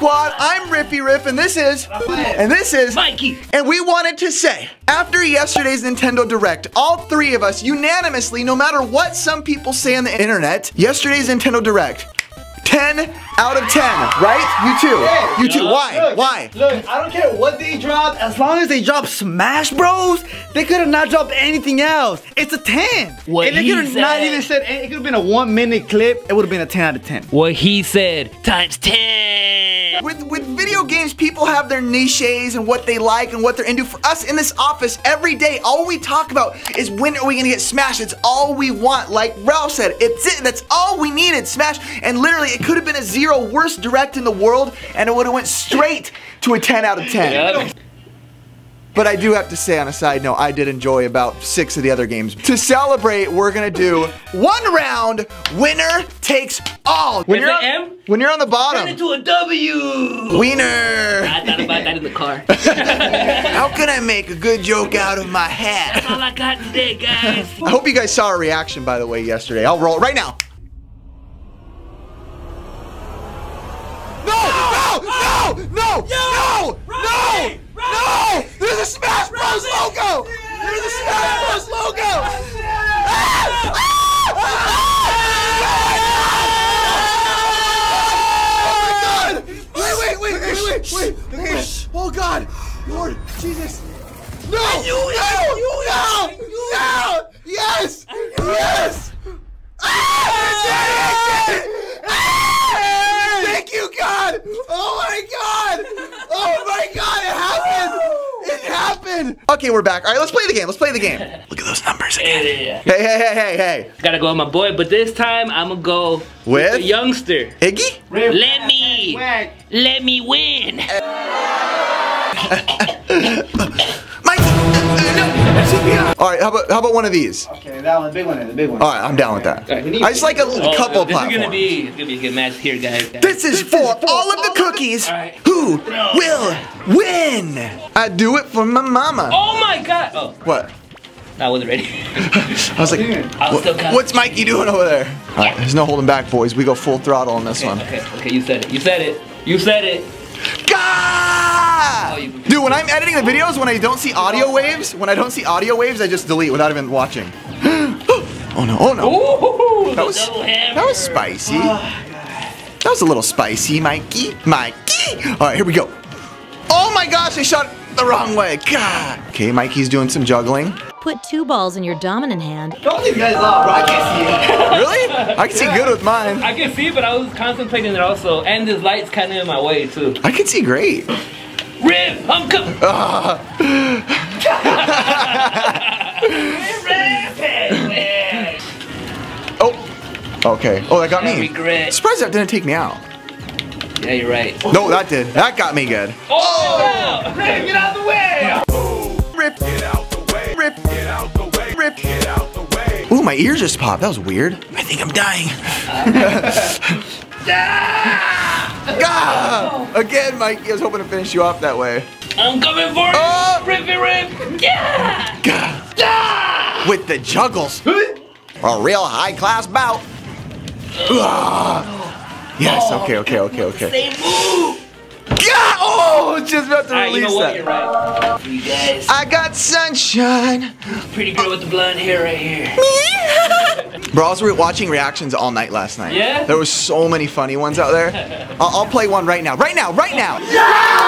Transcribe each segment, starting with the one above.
Squad. I'm Riffy Riff, and this is... And this is... Mikey! And we wanted to say, after yesterday's Nintendo Direct, all three of us unanimously, no matter what some people say on the internet, yesterday's Nintendo Direct, 10 out of 10, right? You too. Why? Look, I don't care what they drop. As long as they drop Smash Bros, they could have not dropped anything else. It's a 10. And they could have not even said, it could have been a 1 minute clip. It would have been a 10 out of 10. What he said, times 10. With video games, people have their niches and what they like and what they're into. For us in this office, every day, all we talk about is when are we gonna get Smash? It's all we want. Like Ralph said, it's it. That's all we needed, Smash. And literally, it could have been a zero, worst direct in the world, and it would have went straight to a 10 out of 10. Yep. But I do have to say on a side note, I did enjoy about 6 of the other games. To celebrate, we're gonna do one round, winner takes all. When you're, when you're on the bottom. Turn it to a W. Wiener. I thought about that in the car. How can I make a good joke out of my hat? That's all I got today, guys. I hope you guys saw our reaction, by the way, yesterday. I'll roll it right now. No! There's a Smash Bros logo! There's a Smash Bros logo! Ah! Ah! Ah! Oh my god! Wait. Okay. Oh god! Lord Jesus! No! No! Yes! Yes! Ah! Thank you, God! Oh my god! Oh my god, it happened! It happened! Okay, we're back. All right, let's play the game. Look at those numbers again. Hey. Gotta go with my boy, but this time I'm gonna go with the youngster. Iggy? Let me win. Alright, how about one of these? Okay, that one, the big one. Alright, I'm down with that. Right. I just like a couple platforms. It's gonna be a good match here, guys. This is for all of the cookies. Right. Who will win? I do it for my mama. Oh my god! Oh. What? I wasn't ready. I was like, what's Mikey doing over there? Alright, there's no holding back, boys. We go full throttle on this one. Okay, you said it. Gah! Dude, when I'm editing the videos, when I don't see audio waves, I just delete without even watching. Oh no. That was spicy. That was a little spicy, Mikey. All right, here we go. Oh my gosh, I shot the wrong way. God. Okay, Mikey's doing some juggling. Put 2 balls in your dominant hand. Don't leave guys off, bro. I can't see it. Really? I can see good with mine. I can see, but I was contemplating it also. And this light's kind of in my way, too. I can see great. Rip, I'm coming. Oh, okay. Oh, that got me. Regret. Surprised that didn't take me out. Yeah, you're right. No, that did. That got me good. Oh! Rip, get out of the way! Oh. Rip, get out. Rip. Get out the way. Rip. Get out the way. Ooh, my ear just popped. That was weird. I think I'm dying. Again, Mikey. I was hoping to finish you off that way. I'm coming for you. Rip. Yeah. With the juggles. A real high-class bout. Yes. Okay. Same move. Yeah! Oh, just about to release that. You're right. You guys. I got sunshine. Pretty girl with the blonde hair right here. Bro, I was watching reactions all night last night. Yeah? There was so many funny ones out there. I'll play one right now. Right now! Yeah!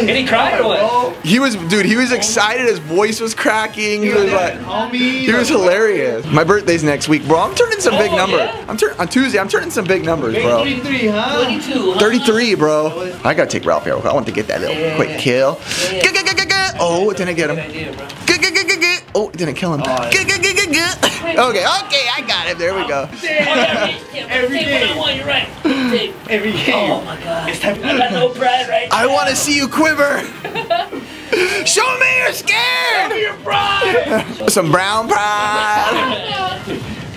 Did he cry or what? He was excited. His voice was cracking. He was like, he was hilarious. My birthday's next week, bro. I'm turning some big numbers. Yeah? On Tuesday, I'm turning some big numbers, bro. 33, huh? 22, huh? 33, bro. I gotta take Ralph here. I want to get that little quick kill. Yeah. Oh, it didn't get him. Oh, it didn't kill him. Okay, I got it. There we go. Every game. Oh my god. It's time. I got no pride right now. I want to see you quiver. Show me you're scared. Show me your pride. Some brown pride.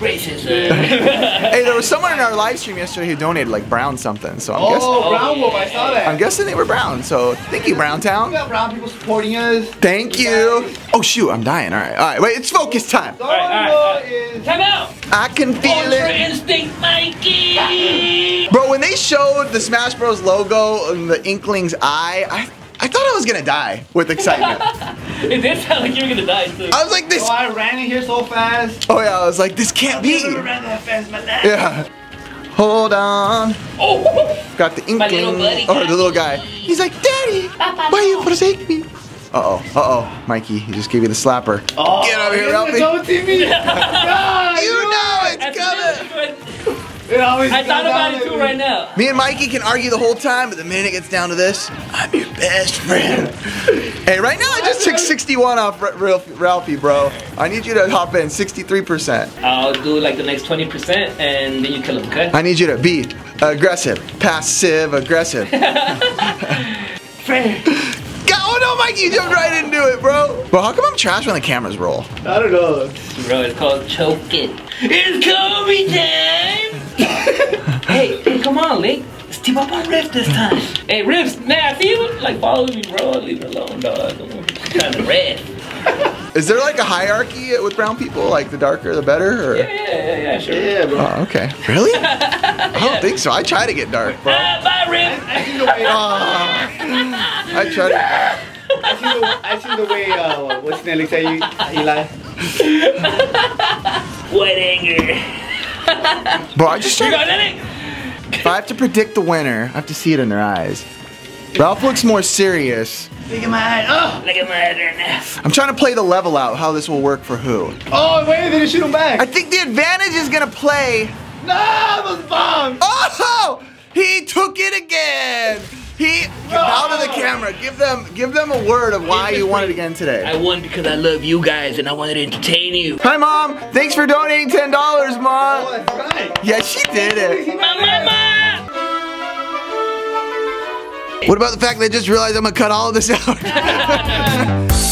racism. Hey, there was someone in our live stream yesterday who donated like brown something, so I'm guessing. Oh, Brown Wolf, I saw that. I'm guessing they were brown, so thank you, Brown Town. We got brown people supporting us. Thank you. Oh shoot, I'm dying. All right, wait, it's focus time. All right. Time out. I can feel it. Ultra Instinct Mikey. Bro, when they showed the Smash Bros logo and the Inkling's eye, I thought I was gonna die with excitement. It did sound like you were gonna die too. I was like, this. Oh, I ran in here so fast. Oh yeah, I was like, this can't be. I never ran that fast in my life. Yeah. Hold on. Oh. Got the Inkling. My little buddy. Oh, the little guy. He's like, Daddy, why you forsake me? Uh oh, Mikey, he just gave you the slapper. Oh, get over here, Ralphie. I thought about it too right now. Me and Mikey can argue the whole time, but the minute it gets down to this, I'm your best friend. Hey, right now I just took 61 off Ralphie, bro. I need you to hop in 63%. I'll do like the next 20% and then you kill him, okay? I need you to be aggressive, passive aggressive. Friend. Oh no, Mikey, you jumped right into it, bro. Bro, how come I'm trash when the cameras roll? I don't know. Bro, it's called choking. It's Kobe time! hey, come on, Link. Step up on Rift this time. Hey, Rift, man, I see you like follow me, bro. Leave it alone, dog. I'm trying to rest. Is there like a hierarchy with brown people? Like the darker, the better? Or? Yeah, sure. Yeah, bro. Oh, okay. Really? I don't think so. I try to get dark, bro. Bye, Rift. I try to. I see the way, what's his name, Alex? Eli? What anger? Bro, I just tried. If I have to predict the winner, I have to see it in their eyes. Ralph looks more serious. Look at my eyes. Oh! Look at my eyes right now. I'm trying to play the level out, how this will work for who. Oh, wait, they didn't shoot him back. I think the advantage is going to play. No, those bombs! Oh! He took it again! Out of the camera. Give them a word of why you won it again today. I won because I love you guys and I wanted to entertain you. Hi, Mom. Thanks for donating $10, Mom. Oh, that's right. Yeah, she did it. My mama. What about the fact that I just realized I'm gonna cut all of this out?